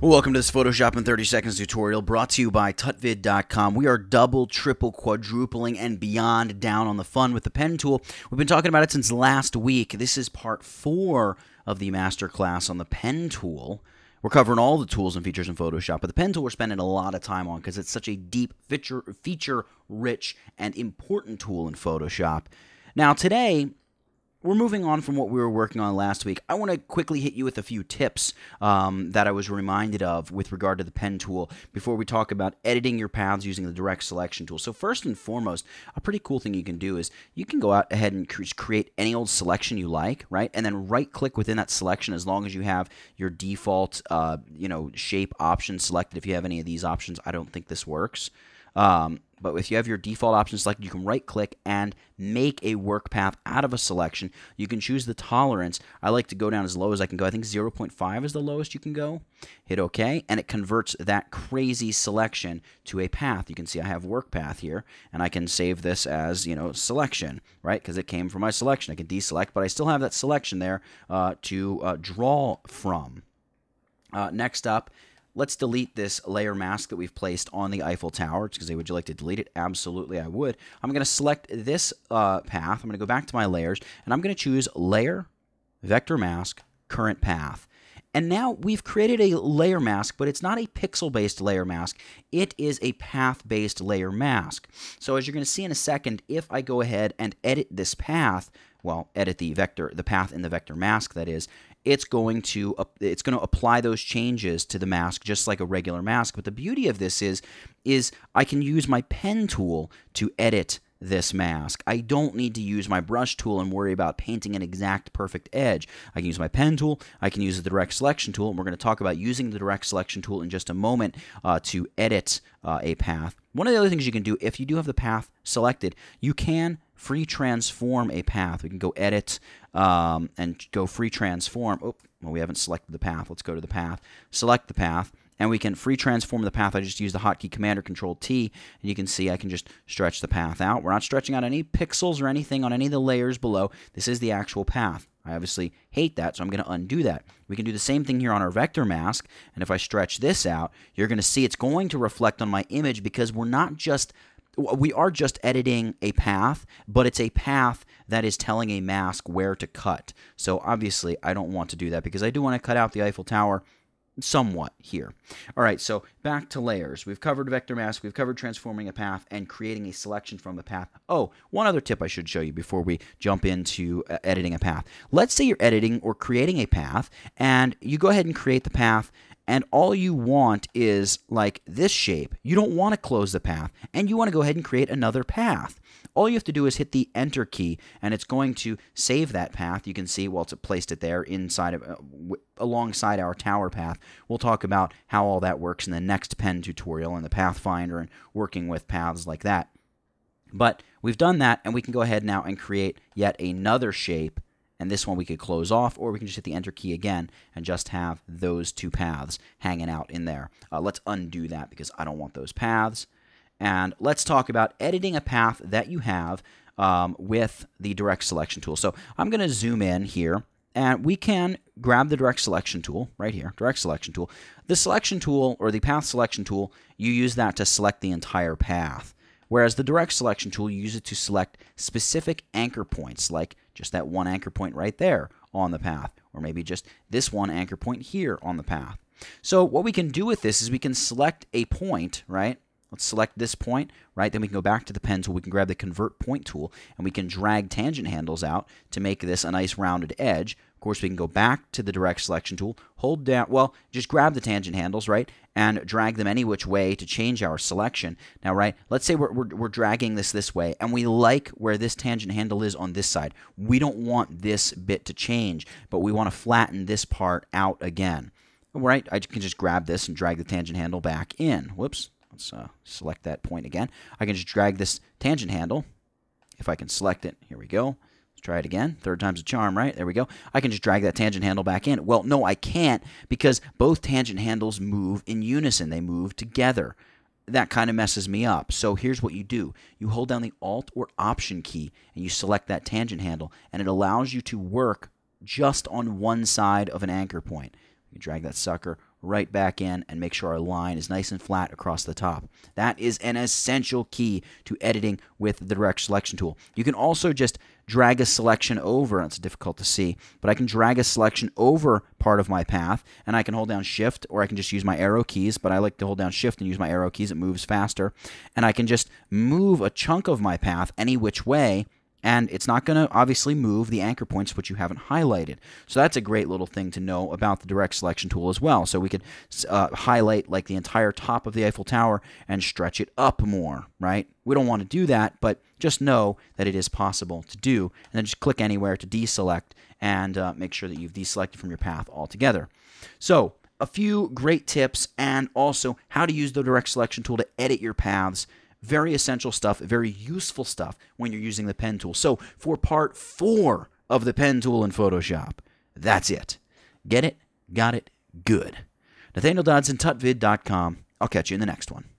Welcome to this Photoshop in 30 seconds tutorial brought to you by tutvid.com. We are double, triple, quadrupling, and beyond down on the fun with the pen tool. We've been talking about it since last week. This is part 4 of the masterclass on the pen tool. We're covering all the tools and features in Photoshop, but the pen tool we're spending a lot of time on because it's such a deep, feature-rich, and important tool in Photoshop. Now, today, we're moving on from what we were working on last week. I want to quickly hit you with a few tips that I was reminded of with regard to the pen tool before we talk about editing your paths using the direct selection tool. So first and foremost, a pretty cool thing you can do is you can go out ahead and create any old selection you like, right? And then right-click within that selection as long as you have your default, shape option selected. If you have any of these options, I don't think this works. But if you have your default options selected, you can right-click and make a work path out of a selection. You can choose the tolerance. I like to go down as low as I can go. I think 0.5 is the lowest you can go. Hit OK, and it converts that crazy selection to a path. You can see I have work path here, and I can save this as, selection, right, because it came from my selection. I can deselect, but I still have that selection there to draw from. Next up, let's delete this layer mask that we've placed on the Eiffel Tower. Because would you like to delete it? Absolutely, I would. I'm going to select this path. I'm going to go back to my layers, and I'm going to choose Layer, Vector Mask, Current Path. And now we've created a layer mask, but it's not a pixel-based layer mask. It is a path-based layer mask. So as you're going to see in a second, if I go ahead and edit this path, well, edit the path in the vector mask, that is, it's going to apply those changes to the mask just like a regular mask. But the beauty of this is I can use my pen tool to edit this mask. I don't need to use my brush tool and worry about painting an exact perfect edge. I can use my pen tool, I can use the direct selection tool, and we're going to talk about using the direct selection tool in just a moment to edit a path. One of the other things you can do, if you do have the path selected, you can free transform a path. We can go edit and go free transform. Oh, well, we haven't selected the path. Let's go to the path, select the path, and we can free transform the path. I just use the hotkey Command or Control T, and you can see I can just stretch the path out. We're not stretching out any pixels or anything on any of the layers below. This is the actual path. I obviously hate that, so I'm going to undo that. We can do the same thing here on our vector mask, and if I stretch this out, you're going to see it's going to reflect on my image because we are just editing a path, but it's a path that is telling a mask where to cut. So obviously I don't want to do that because I do want to cut out the Eiffel Tower somewhat here. All right, so back to layers. We've covered vector mask, we've covered transforming a path and creating a selection from the path. Oh, one other tip I should show you before we jump into editing a path. Let's say you're editing or creating a path, and you go ahead and create the path, and all you want is like this shape. You don't want to close the path, and you want to go ahead and create another path. All you have to do is hit the Enter key, and it's going to save that path. You can see, well, it's placed it there inside of, alongside our tower path. We'll talk about how all that works in the next pen tutorial and the Pathfinder and working with paths like that. But we've done that, and we can go ahead now and create yet another shape. And this one we could close off, or we can just hit the Enter key again and just have those two paths hanging out in there. Let's undo that because I don't want those paths. And let's talk about editing a path that you have with the direct selection tool. So I'm going to zoom in here, and we can grab the direct selection tool right here, direct selection tool. The selection tool, or the path selection tool, you use that to select the entire path. Whereas the direct selection tool, you use it to select specific anchor points, like just that one anchor point right there on the path, or maybe just this one anchor point here on the path. So what we can do with this is we can select a point, right? Let's select this point, right? Then we can go back to the pen tool. We can grab the Convert Point tool, and we can drag tangent handles out to make this a nice rounded edge. Of course, we can go back to the direct selection tool, hold down, well, just grab the tangent handles, right, and drag them any which way to change our selection. Now, right, let's say we're dragging this way, and we like where this tangent handle is on this side. We don't want this bit to change, but we want to flatten this part out again. Right, I can just grab this and drag the tangent handle back in. Whoops. Let's select that point again. I can just drag this tangent handle. If I can select it, here we go. Let's try it again. Third time's a charm, right? There we go. I can just drag that tangent handle back in. Well, no, I can't because both tangent handles move in unison. They move together. That kind of messes me up. So here's what you do. You hold down the Alt or Option key, and you select that tangent handle, and it allows you to work just on one side of an anchor point. You drag that sucker right back in and make sure our line is nice and flat across the top. That is an essential key to editing with the direct selection tool. You can also just drag a selection over, and it's difficult to see, but I can drag a selection over part of my path, and I can hold down shift, or I can just use my arrow keys, but I like to hold down shift and use my arrow keys, it moves faster, and I can just move a chunk of my path any which way, and it's not going to obviously move the anchor points which you haven't highlighted. So that's a great little thing to know about the direct selection tool as well. So we could highlight like the entire top of the Eiffel Tower and stretch it up more, right? We don't want to do that, but just know that it is possible to do. And then just click anywhere to deselect and make sure that you've deselected from your path altogether. So a few great tips, and also how to use the direct selection tool to edit your paths. Very essential stuff, very useful stuff when you're using the pen tool. So for part 4 of the pen tool in Photoshop, that's it. Get it, got it, good. Nathaniel Dodson, tutvid.com. I'll catch you in the next one.